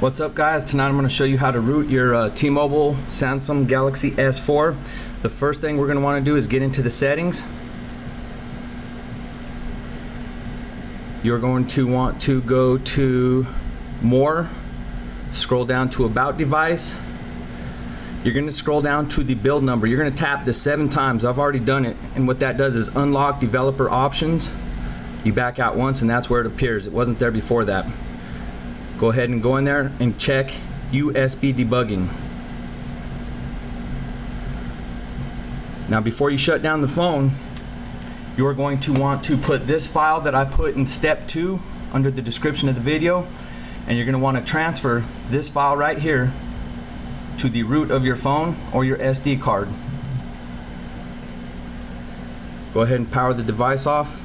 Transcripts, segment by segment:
What's up guys? Tonight I'm going to show you how to root your T-Mobile Samsung Galaxy S4. The first thing we're going to want to do is get into the settings. You're going to want to go to More, scroll down to About Device. You're going to scroll down to the build number. You're going to tap this 7 times. I've already done it, and what that does is unlock developer options. You back out once and that's where it appears. It wasn't there before that. Go ahead and go in there and check USB debugging. Now before you shut down the phone, you're going to want to put this file that I put in step 2 under the description of the video, and you're going to want to transfer this file right here to the root of your phone or your SD card. Go ahead and power the device off.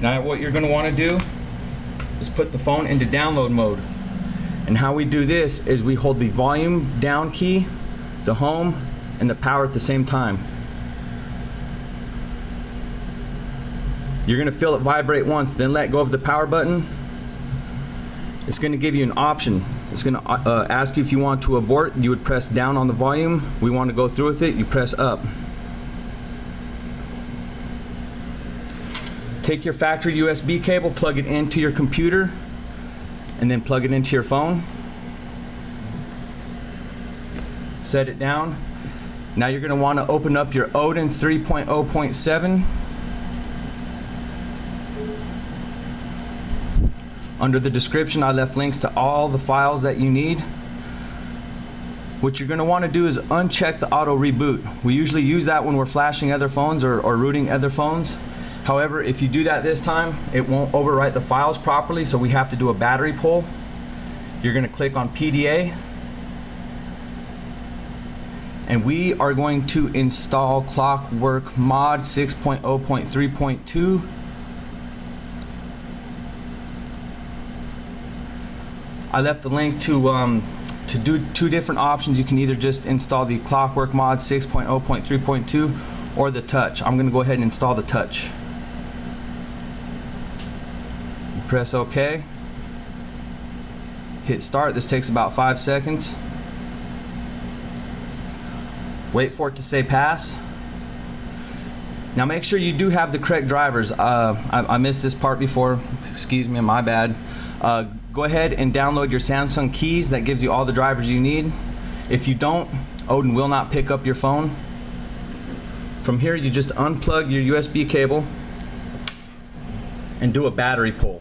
Now what you're going to want to do is put the phone into download mode. And how we do this is we hold the volume down key, the home, and the power at the same time. You're going to feel it vibrate once, then let go of the power button. It's going to give you an option. It's going to ask you if you want to abort. You would press down on the volume. We want to go through with it. You press up. Take your factory USB cable, plug it into your computer, and then plug it into your phone. Set it down. Now you're going to want to open up your Odin 3.0.7 . Under the description I left links to all the files that you need. What you're going to want to do is uncheck the auto reboot. We usually use that when we're flashing other phones or rooting other phones. However, if you do that this time, it won't overwrite the files properly, so we have to do a battery pull. You're going to click on PDA, and we are going to install Clockwork Mod 6.0.3.2. I left the link to do 2 different options. You can either just install the Clockwork Mod 6.0.3.2 or the Touch. I'm going to go ahead and install the Touch. Press OK, hit start. This takes about 5 seconds. Wait for it to say pass. Now make sure you do have the correct drivers. I missed this part before, excuse me, my bad. Go ahead and download your Samsung Kies. That gives you all the drivers you need. If you don't, Odin will not pick up your phone. From here you just unplug your USB cable and do a battery pull.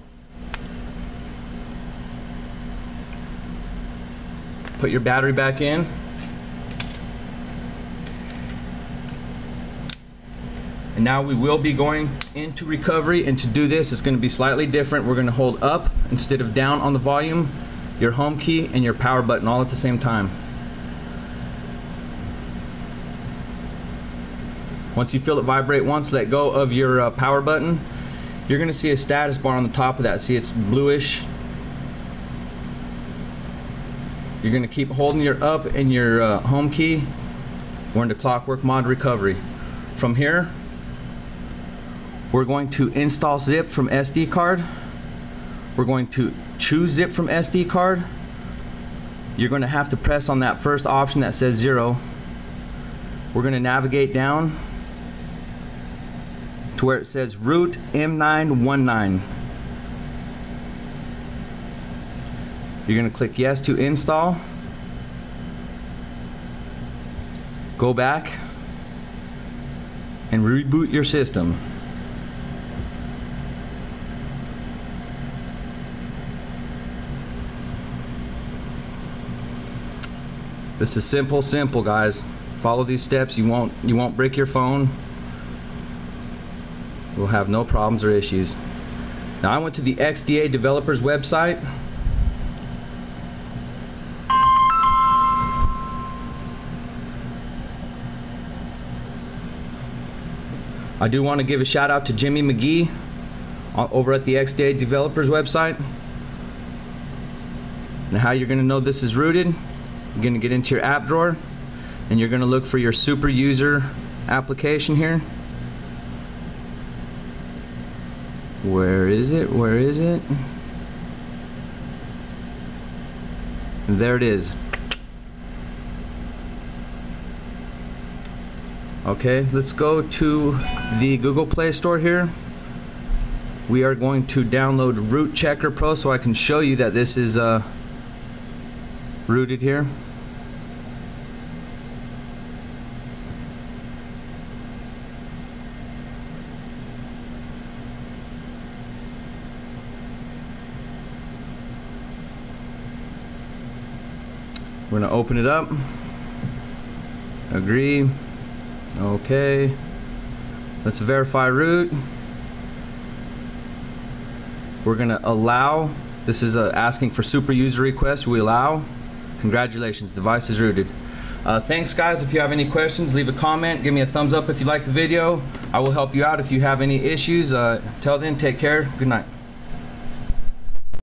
Put your battery back in. And now we will be going into recovery, and to do this it's going to be slightly different. We're going to hold up instead of down on the volume, your home key, and your power button all at the same time. Once you feel it vibrate once, let go of your power button. You're going to see a status bar on the top of that. See, it's bluish. You're going to keep holding your up and your home key. We're into Clockwork Mod recovery. From here, we're going to install zip from SD card. We're going to choose zip from SD card. You're going to have to press on that first option that says 0. We're going to navigate down to where it says Root M919. You're going to click yes to install. Go back and reboot your system. This is simple guys. Follow these steps. You won't brick your phone. You'll have no problems or issues. Now I went to the XDA Developers website. I do want to give a shout out to Jimmy McGee over at the XDA Developers website. Now how you're going to know this is rooted, you're going to get into your app drawer and you're going to look for your Superuser application here. Where is it? Where is it? There it is. Okay, let's go to the Google Play Store here. We are going to download Root Checker Pro so I can show you that this is rooted here. We're going to open it up. Agree. Okay. Let's verify root. We're going to allow. This is asking for super user request. We allow. Congratulations, device is rooted. Thanks guys. If you have any questions, leave a comment. Give me a thumbs up if you like the video. I will help you out if you have any issues. Till then, take care. Good night.